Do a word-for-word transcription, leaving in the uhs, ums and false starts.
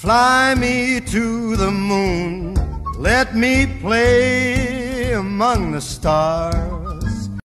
Fly me to the moon, let me play among the stars.